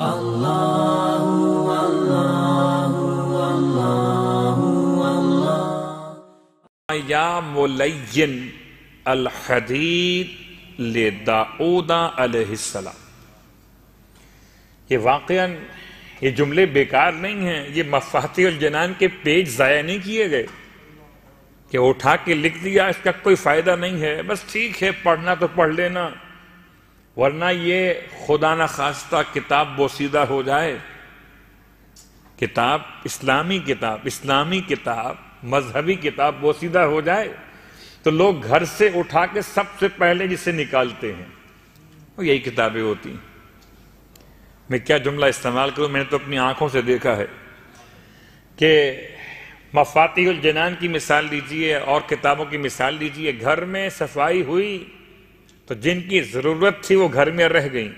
या मुलय्यन अल-हदीद ले दाऊदा अलैहिस्सलाम। ये वाकयन ये जुमले बेकार नहीं हैं, ये मफातिह अल-जनान के पेज ज़ाया नहीं किए गए कि उठा के लिख दिया इसका कोई फायदा नहीं है, बस ठीक है पढ़ना तो पढ़ लेना, वरना ये खुदा ना खास्ता किताब बोसीदा हो जाए। किताब इस्लामी, किताब इस्लामी किताब मजहबी किताब बोसीदा हो जाए तो लोग घर से उठा के सबसे पहले जिसे निकालते हैं वो यही किताबें होती हैं। मैं क्या जुमला इस्तेमाल करूं, मैंने तो अपनी आंखों से देखा है कि मफातिह अल-जनान की मिसाल लीजिए और किताबों की मिसाल लीजिए। घर में सफाई हुई तो जिनकी ज़रूरत थी वो घर में रह गई,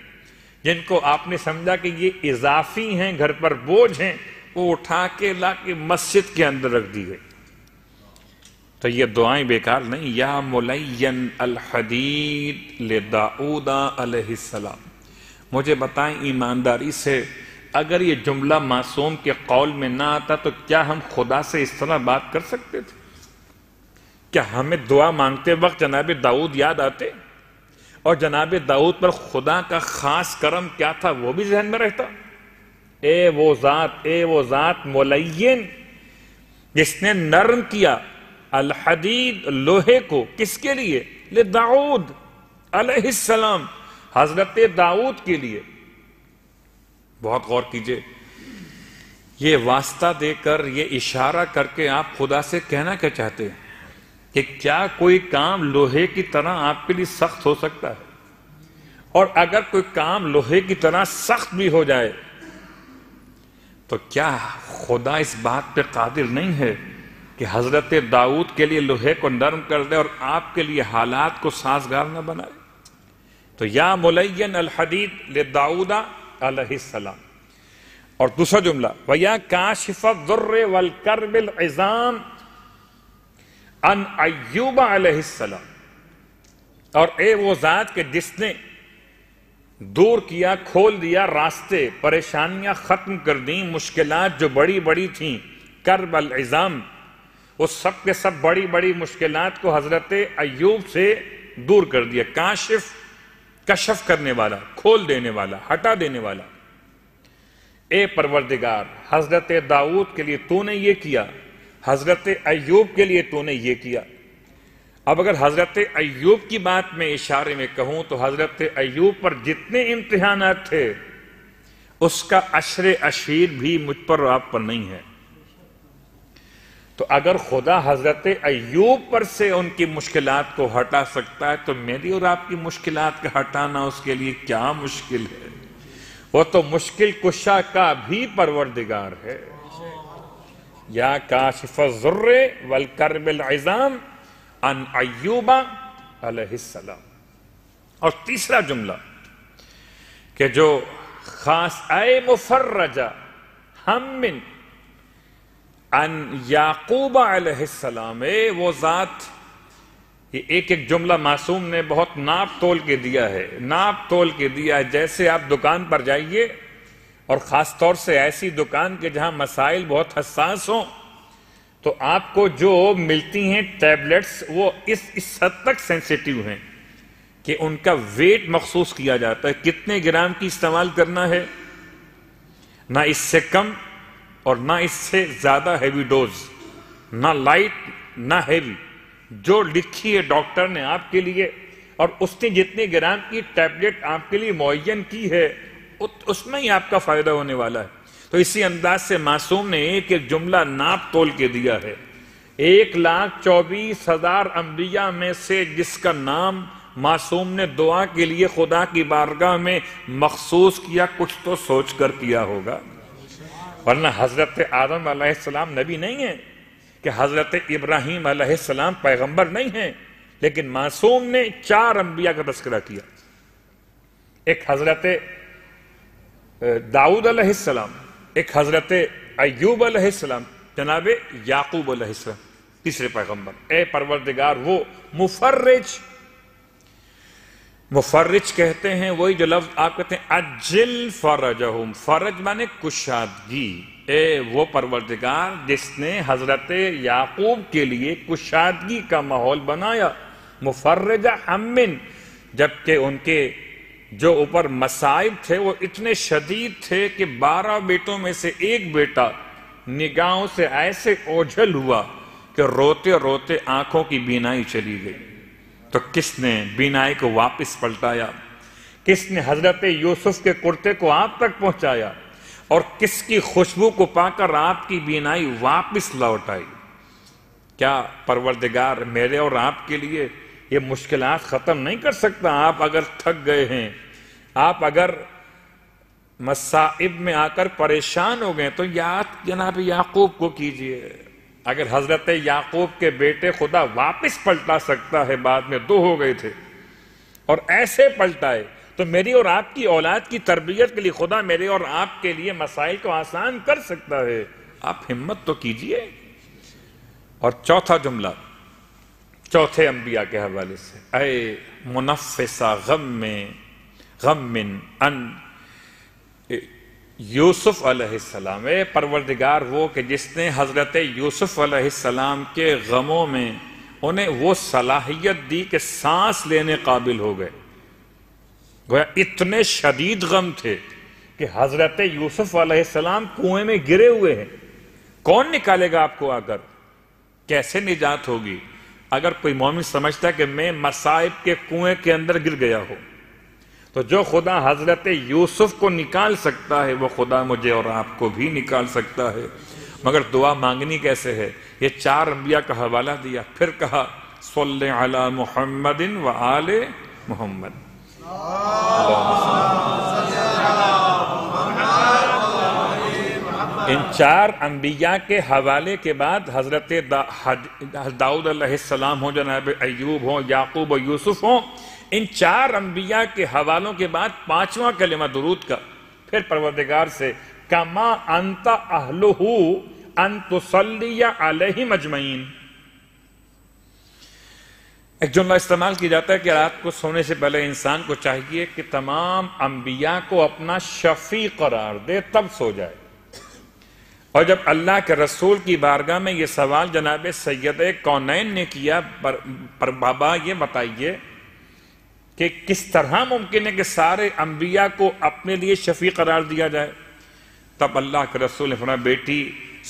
जिनको आपने समझा कि ये इजाफी हैं, घर पर बोझ हैं, वो उठा के ला के मस्जिद के अंदर रख दी गई। तो ये दुआएं बेकार नहीं। या मुलय्यन अल-हदीद ले दाऊदा अलैहिस्सलाम। मुझे बताएं ईमानदारी से, अगर ये जुमला मासूम के कौल में ना आता तो क्या हम खुदा से इस तरह बात कर सकते थे? क्या हमें दुआ मांगते वक्त जनाब दाऊद याद आते और जनाब दाऊद पर खुदा का खास करम क्या था वो भी जहन में रहता? ए वो जात मुलय्यन जिसने नरम किया अल-हदीद लोहे को, किसके लिए? ले दाऊद अलैहिस्सलाम, हजरत दाऊद के लिए। बहुत गौर कीजिए, ये वास्ता देकर ये इशारा करके आप खुदा से कहना क्या चाहते हैं कि क्या कोई काम लोहे की तरह आपके लिए सख्त हो सकता है? और अगर कोई काम लोहे की तरह सख्त भी हो जाए तो क्या खुदा इस बात पे कादिर नहीं है कि हजरत दाऊद के लिए लोहे को नरम कर दे और आपके लिए हालात को साजगार न बनाए? तो या मुलय्यन अल-हदीद ले दाऊदा अलैहिस्सलाम। और दूसरा जुमला वया काशिफ़ दुर्र वल करबिल इज़ाम अन अय्यूब अलैहिस्सलाम। और ए वो ज़ात के जिसने दूर किया, खोल दिया रास्ते, परेशानियां खत्म कर दी, मुश्किलात जो बड़ी बड़ी थीं, करब अल इज़ाम, उस सब के सब बड़ी बड़ी मुश्किलात को हजरत अय्यूब से दूर कर दिया। काशिफ़ कशफ करने वाला, खोल देने वाला, हटा देने वाला। ए परवरदिगार, हजरत दाऊद के लिए तूने ये किया, हजरत अय्यूब के लिए तूने ये किया। अब अगर हजरत अय्यूब की बात में इशारे में कहूं तो हजरत अय्यूब पर जितने इम्तिहानात थे उसका अशर अशीर भी मुझ पर और आप पर नहीं है। तो अगर खुदा हजरत अय्यूब पर से उनकी मुश्किलात को हटा सकता है तो मेरी और आपकी मुश्किलात का हटाना उसके लिए क्या मुश्किल है? वो तो मुश्किल कुशा का भी परवरदिगार है। या काशिफ़ ज़ुर्रे वल करबिल इज़ाम अन अय्यूबा अलैहिस्सलाम। और तीसरा जुमला कि जो खास आए मुफर्रजा हम मिन अन याकूब अलैहिस्सलाम। ए वो ज़ात, ये एक एक जुमला मासूम ने बहुत नाप तोल के दिया है, नाप तोल के दिया है। जैसे आप दुकान पर जाइए और ख़ास तौर से ऐसी दुकान के जहाँ मसाइल बहुत हसास हों तो आपको जो मिलती हैं टैबलेट्स वो इस हद तक सेंसिटिव हैं कि उनका वेट मखसूस किया जाता है, कितने ग्राम की इस्तेमाल करना है, ना इससे कम और ना इससे ज्यादा हैवी डोज, ना लाइट ना हैवी, जो लिखी है डॉक्टर ने आपके लिए और उसने जितने ग्राम की टैबलेट आपके लिए मुअय्यन की है उसमें ही आपका फायदा होने वाला है। तो इसी अंदाज से मासूम ने एक एक जुमला नाप तोल के दिया है। 1,24,000 अंबिया में से जिसका नाम मासूम ने दुआ के लिए खुदा की बारगाह में मखसूस किया कुछ तो सोच कर किया होगा, वरना हजरत आदम अलैहिस्सलाम नबी नहीं है कि हजरत इब्राहीम अलैहिस्सलाम पैगंबर नहीं है, लेकिन मासूम ने 4 अंबिया का तस्करा किया। एक हजरत दाऊद अलैहिस्सलाम, एक हजरत अय्यूब अलैहिस्सलाम, जनाब याकूब अलैहिस्सलाम तीसरे पैगंबर। ए परवरदिगार वो मुफर्रिज मुफर्रिज कहते हैं वही जो लफ्ज आप कहते हैं अज्जिल फरजहुम, फरज माने कुशादगी। ए वो परवरदिगार जिसने हजरत याकूब के लिए कुशादगी का माहौल बनाया, मुफर्रजा हम्मिन, जबकि उनके जो ऊपर मसाइब थे वो इतने शदीद थे कि 12 बेटों में से एक बेटा निगाहों से ऐसे ओझल हुआ कि रोते रोते आंखों की बीनाई चली गई। तो किसने बीनाई को वापस पलटाया, किसने हजरत यूसुफ के कुर्ते को आप तक पहुंचाया और किसकी खुशबू को पाकर आपकी बीनाई वापस लौट आई। क्या परवरदिगार मेरे और आपके लिए ये मुश्किलात ख़त्म नहीं कर सकता? आप अगर थक गए हैं, आप अगर मसाइब में आकर परेशान हो गए तो याद जनाब याकूब को कीजिए। अगर हजरत याकूब के बेटे खुदा वापस पलटा सकता है, बाद में 2 हो गए थे और ऐसे पलटाए, तो मेरी और आपकी औलाद की तरबियत के लिए खुदा मेरे और आपके लिए मसाइल को आसान कर सकता है। आप हिम्मत तो कीजिए। और चौथा जुमला चौथे अंबिया के हवाले से, ऐ मुनफ़िसा गम्मिन अन यूसुफ अलैहिस्सलाम, परवरदिगार वो कि जिसने हज़रत यूसुफ अलैहिस्सलाम के गमों में उन्हें वो सलाहियत दी कि सांस लेने काबिल हो गए। गोया इतने शदीद गम थे कि हज़रत यूसुफ अलैहिस्सलाम कुएं में गिरे हुए हैं, कौन निकालेगा आपको? आकर कैसे निजात होगी? अगर कोई मोमिन समझता है कि मैं मसाइब के कुएं के अंदर गिर गया हो, तो जो खुदा हजरत यूसुफ को निकाल सकता है वो खुदा मुझे और आपको भी निकाल सकता है। मगर दुआ मांगनी कैसे है? ये 4 अंबिया का हवाला दिया, फिर कहा सल्ले अला मुहम्मदिन व आले मुहम्मद। इन 4 अंबिया के हवाले के बाद हजरत दाऊद अलैहिस्सलाम हो, जनाब अय्यूब हो, याकूब और यूसुफ हो, इन 4 अंबिया के हवालों के बाद 5वां कलिमा दुरूद का। फिर परवरदिगार से कमा अंता अहलुहु अन तुसल्लिया अलैहि मजमईन। एक जुमला इस्तेमाल किया जाता है कि रात को सोने से पहले इंसान को चाहिए कि तमाम अंबिया को अपना शफी करार दे, तब सो जाए। और जब अल्लाह के रसूल की बारगाह में यह सवाल जनाब सैयद कौनैन ने किया, पर बाबा ये बताइए कि किस तरह मुमकिन है कि सारे अंबिया को अपने लिए शफी करार दिया जाए, तब अल्लाह के रसूल ने फरमाया बेटी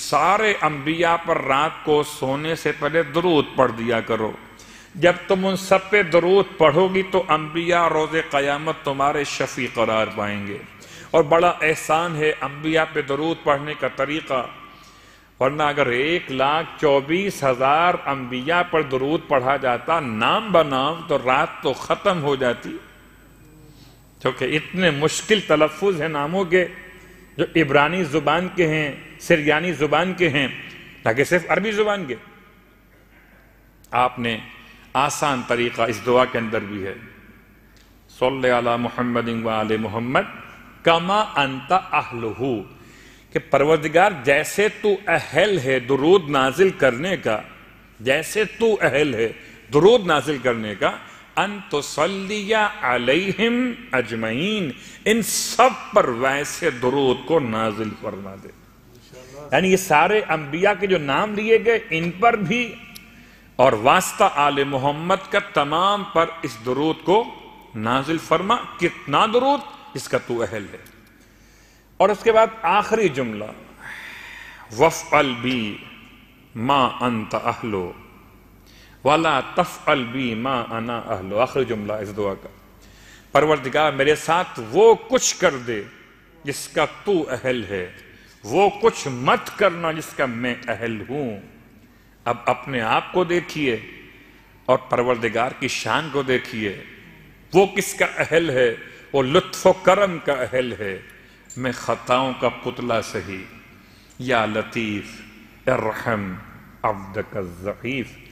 सारे अंबिया पर रात को सोने से पहले दुरूद पढ़ दिया करो। जब तुम उन सब पे दुरूद पढ़ोगी तो अंबिया रोज़े क़यामत तुम्हारे शफी करार पाएंगे। और बड़ा एहसान है अंबिया पे दुरूद पढ़ने का तरीक़ा, वरना अगर 1,24,000 अंबिया पर दुरूद पढ़ा जाता नाम बनाम तो रात तो ख़त्म हो जाती, क्योंकि इतने मुश्किल तलफ़ुज़ हैं नामों के, जो इब्रानी ज़ुबान के हैं, सिरियानी ज़ुबान के हैं, ना कि सिर्फ अरबी ज़ुबान के। आपने आसान तरीक़ा इस दुआ के अंदर भी है, सल्ले अला मुहम्मदिन व आले मुहम्मद कमा अंता अहलुहु, कि परवरदिगार जैसे तू अहल है दुरूद नाजिल करने का, जैसे तू अहल है दुरूद नाजिल करने का, अन तुसल्लिया अलैहिम अजमईन, इन सब पर वैसे दुरूद को नाजिल फरमा दे। यानी ये सारे अंबिया के जो नाम लिए गए इन पर भी, और वास्ता आले मोहम्मद का तमाम पर इस दुरूद को नाजिल फरमा। कितना दुरूद, इसका तू अहल है। और उसके बाद आखिरी जुमला, वफ़अल बी मा अंत अहलो वाला तफ़अल बी मा अना अहलो। आखिरी जुमला इस दुआ का, परवरदिगार मेरे साथ वो कुछ कर दे जिसका तू अहल है, वो कुछ मत करना जिसका मैं अहल हूँ। अब अपने आप को देखिए और परवरदिगार की शान को देखिए, वो किसका अहल है? वो लुत्फ़ व करम का अहल है। मैं खताओं का पुतला सही, या लतीफ़ इरहम अब्दक ज़ईफ़,